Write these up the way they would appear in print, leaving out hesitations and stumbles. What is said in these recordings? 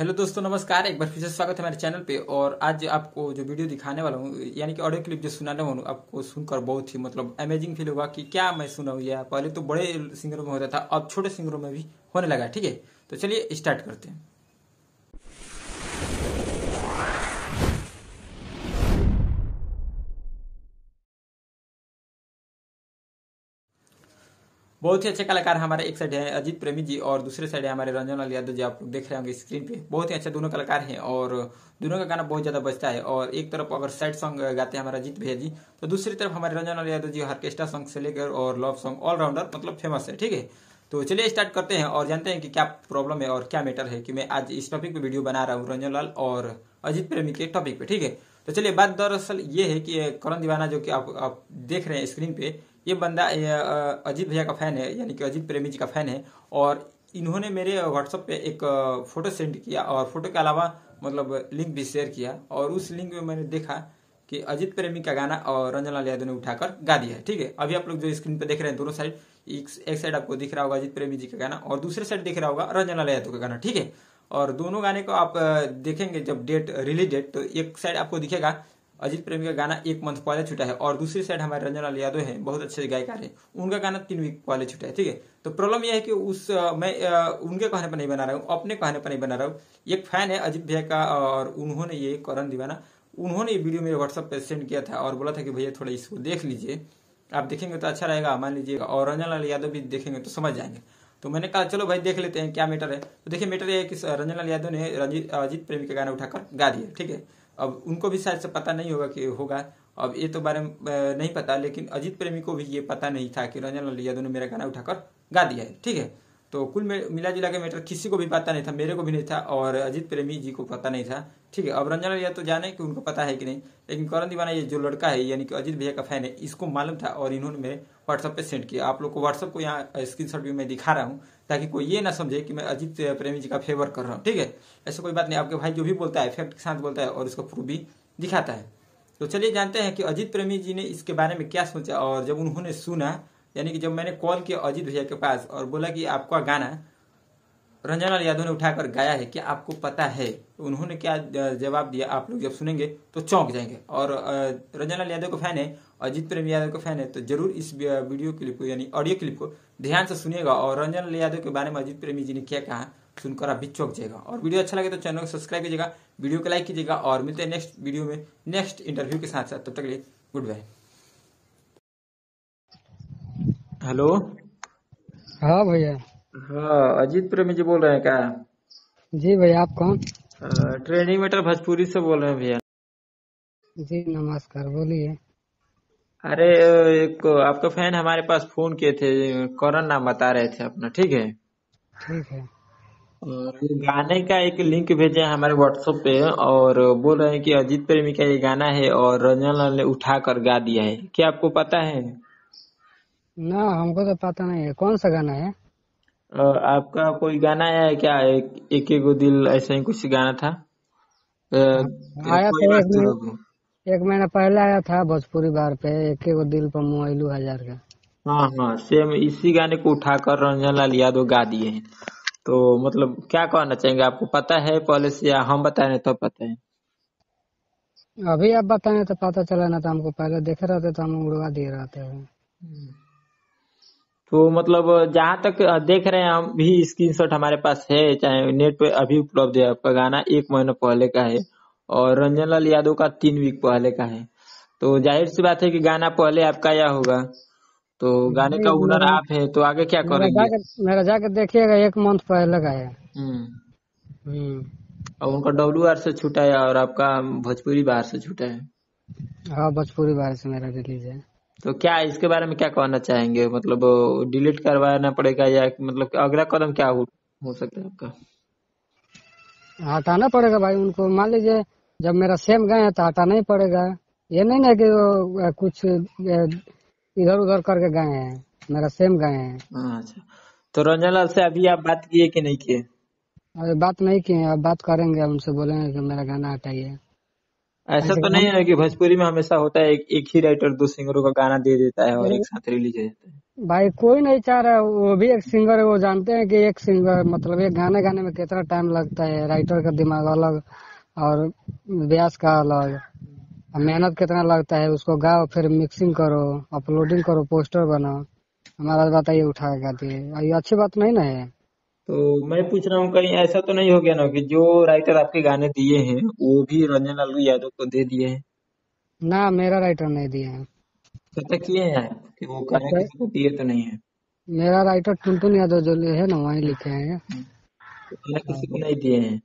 Hello दोस्तों, नमस्कार। एक बार फिर से स्वागत है मेरे चैनल पे। और आज आपको जो वीडियो दिखाने वाला हूँ, यानी कि ऑडियो क्लिप जो सुनाने वाला हूँ, आपको सुनकर बहुत ही मतलब अमेजिंग फील होगा कि क्या मैं सुना हुआ है। पहले तो बड़े सिंगरों में होता था, अब छोटे सिंगरों में भी होने लगा। ठीक है, तो चलिए स्टार्ट करते हैं। बहुत ही अच्छे कलाकार हमारे एक साइड है अजीत प्रेमी जी और दूसरे साइड है हमारे रंजन लाल यादव जी। आप लोग देख रहे होंगे स्क्रीन पे, बहुत ही अच्छे दोनों कलाकार हैं और दोनों का गाना बहुत ज्यादा बजता है। और एक तरफ अगर सैड सॉन्ग गाते हैं हमारे अजीत भैया जी, तो दूसरी तरफ हमारे रंजन लाल यादव जी ऑर्केस्ट्रा सॉन्ग से लेकर और लव सॉन्ग ऑलराउंडर मतलब फेमस है। ठीक है, तो चलिए स्टार्ट करते हैं और जानते हैं कि क्या प्रॉब्लम है और क्या मैटर है कि मैं आज इस टॉपिक पे वीडियो बना रहा हूँ, रंजन लाल और अजीत प्रेमी के टॉपिक पे। ठीक है, तो चलिए बात दरअसल ये है कि करण दीवाना जो कि आप देख रहे हैं स्क्रीन पे, ये बंदा अजीत भैया का फैन है, यानी कि अजीत प्रेमी जी का फैन है। और इन्होंने मेरे व्हाट्सएप पे एक फोटो सेंड किया और फोटो के अलावा मतलब लिंक भी शेयर किया। और उस लिंक में मैंने देखा कि अजीत प्रेमी का गाना और रंजन लाल यादव ने उठाकर गा दिया है। ठीक है, अभी आप लोग जो स्क्रीन पे देख रहे हैं दोनों साइड, एक साइड आपको दिख रहा होगा अजीत प्रेमी जी का गाना और दूसरे साइड दिख रहा होगा रंजन लाल यादव का गाना। ठीक है, और दोनों गाने को आप देखेंगे जब डेट रिलीज डेट, तो एक साइड आपको दिखेगा अजीत प्रेमी का गाना 1 मंथ पहले छूटा है और दूसरी साइड हमारे रंजन लाल यादव हैं, बहुत अच्छे गायकार हैं, उनका गाना 3 वीक पहले छूटा है। ठीक है, तो प्रॉब्लम यह है कि मैं उनके कहने पर नहीं बना रहा हूँ, अपने कहने पर नहीं बना रहा हूँ। एक फैन है अजीत भैया का और उन्होंने ये करण दीवाना उन्होंने ये वीडियो मेरे व्हाट्सएप पर सेंड किया था और बोला था कि भैया थोड़ा इसको देख लीजिए, आप देखेंगे तो अच्छा रहेगा, मान लीजिएगा, और रंजन लाल यादव भी देखेंगे तो समझ जाएंगे। तो मैंने कहा चलो भाई देख लेते हैं क्या मैटर है। तो देखिए मैटर है कि रंजन लाल यादव ने अजीत प्रेमी का गाना उठाकर गा दिया। ठीक है, अब उनको भी शायद से पता नहीं होगा कि होगा, अब ये तो बारे में नहीं पता, लेकिन अजीत प्रेमी को भी ये पता नहीं था कि रंजन लाल यादव ने मेरा गाना उठाकर गा दिया है। ठीक है, तो कुल मिला जुला के मैटर किसी को भी पता नहीं था, मेरे को भी नहीं था और अजीत प्रेमी जी को पता नहीं था। ठीक है, अब रंजन लाल यादव तो जाने कि उनको पता है कि नहीं, लेकिन करण दीवाना ये जो लड़का है, यानी कि अजीत भैया का फैन है, इसको मालूम था और इन्होंने मेरे व्हाट्सएप पे सेंड किया। आप लोग को व्हाट्सएप को यहाँ स्क्रीनशॉट भी मैं दिखा रहा हूँ ताकि कोई ये ना समझे कि मैं अजीत प्रेमी जी का फेवर कर रहा हूँ। ठीक है, ऐसा कोई बात नहीं, आपके भाई जो भी बोलता है फैक्ट के साथ बोलता है और उसका प्रूफ भी दिखाता है। तो चलिए जानते हैं कि अजीत प्रेमी जी ने इसके बारे में क्या सोचा। और जब उन्होंने सुना, यानी कि जब मैंने कॉल किया अजीत भैया के पास और बोला कि आपका गाना रंजन लाल यादव ने उठाकर गाया है, क्या आपको पता है, उन्होंने क्या जवाब दिया आप लोग जब सुनेंगे तो चौंक जाएंगे। और रंजन लाल यादव का फैन है, अजीत प्रेमी यादव का फैन है, तो जरूर इस वीडियो क्लिप को यानी ऑडियो क्लिप को ध्यान से सुनिएगा। और रंजन लाल यादव के बारे में अजीत प्रेमी जी ने क्या कहा सुनकर आप भी चौंक जाएगा। और वीडियो अच्छा लगे तो चैनल को सब्सक्राइब कीजिएगा, वीडियो को लाइक कीजिएगा और मिलते हैं नेक्स्ट वीडियो में नेक्स्ट इंटरव्यू के साथ। तब तक के लिए गुड बाय। हेलो, हाँ भैया। हाँ, अजीत प्रेमी जी बोल रहे हैं क्या? जी भैया, आप कौन? ट्रेंडिंग मैटर भोजपुरी से बोल रहे हैं भैया। जी नमस्कार, बोलिए। अरे एक आपका फैन हमारे पास फोन किए थे, करण नाम बता रहे थे अपना। ठीक है, ठीक है। और गाने का एक लिंक भेजा है हमारे व्हाट्सएप पे और बोल रहे हैं कि अजीत प्रेमी का ये गाना है और रंजन लाल ने उठा कर गा दिया है, क्या आपको पता है? ना, हमको तो पता नहीं है। कौन सा गाना है आपका? कोई गाना है क्या? एक एगो दिल ऐसा ही कुछ गाना था। आया तो एक महीना पहले आया था भोजपुरी बार पे, एक एगो दिल पर मोबाइल 1000 का। हाँ हाँ, सेम इसी गाने को उठाकर रंजन लाल यादव गा दिए हैं। तो मतलब क्या कहना चाहेंगे, आपको पता है पहले से या हम बताए तब तो पता है? अभी आप बताए तो पता चला, ना तो हमको पहले देखे रहते तो हम उड़वा दिए रहते है। तो मतलब जहाँ तक देख रहे हैं हम भी, स्क्रीनशॉट हमारे पास है, चाहे नेट पे अभी उपलब्ध है, आपका गाना 1 महीना पहले का है और रंजन लाल यादव का 3 वीक पहले का है। तो जाहिर सी बात है कि गाना पहले आपका आया होगा, तो गाने का ओनर आप है, तो आगे क्या करेंगे? मेरा जाके देखिएगा, 1 मंथ पहले का है। और उनका WR से छूटा है और आपका भोजपुरी बार से छूटा है। हाँ, भोजपुरी बार से मेरा रिलीज है। तो क्या इसके बारे में क्या कहना चाहेंगे, मतलब डिलीट करवाना पड़ेगा या मतलब अगला कदम क्या हो सकता है आपका? हटाना पड़ेगा भाई उनको, मान लीजिए जब मेरा सेम गाना है तो हटाना ही पड़ेगा। ये नहीं ना कि वो कुछ इधर उधर करके गाए हैं, मेरा सेम गाए हैं। अच्छा, तो रंजन लाल से अभी आप बात किए कि नहीं किए? अरे बात नहीं किए, अब बात करेंगे, उनसे बोलेंगे कि मेरा गाना हटाइए। ऐसा तो नहीं है कि भोजपुरी में हमेशा होता है एक ही राइटर 2 सिंगरों का गाना दे देता है और एक साथ रिलीज हो जाता है? भाई कोई नहीं चाह रहा, वो भी एक सिंगर है, वो जानते हैं कि एक सिंगर मतलब एक गाने गाने में कितना टाइम लगता है। राइटर का दिमाग अलग और व्यास का अलग, मेहनत कितना लगता है। उसको गाओ, फिर मिक्सिंग करो, अपलोडिंग करो, पोस्टर बनाओ। हमारा बताइए उठा के गाती है, ये अच्छी बात नहीं ना है। तो मैं पूछ रहा हूँ कहीं ऐसा तो नहीं हो गया ना कि जो राइटर आपके गाने दिए हैं वो भी रंजन लाल यादव को दे दिए हैं? ना, मेरा राइटर नहीं दिया है। पता किए हैं कि वो गाने किसी को दिए तो नहीं है? मेरा राइटर टुन टुन यादव जो है ना, वहीं लिखे हैं, किसी को नहीं दिए हैं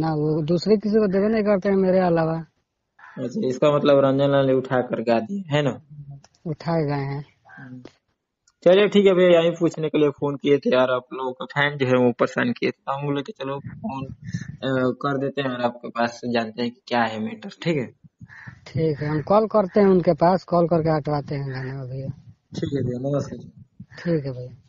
ना। वो दूसरे किसी को देवे नहीं करते हैं मेरे अलावा। अच्छा, इसका मतलब रंजन लाल उठा कर गा दिए है ना? उठा गए हैं। चलिए ठीक है भैया, यही पूछने के लिए फोन किए थे यार। आप लोगों का फैन जो है वो परेशान किए थे, हम बोले कि चलो फोन कर देते हैं और आपके पास जानते हैं कि क्या है मैटर। ठीक है ठीक है, हम कॉल करते हैं उनके पास, कॉल करके हटवाते हैं गाने भैया। ठीक है भैया, नमस्कार। ठीक है भैया।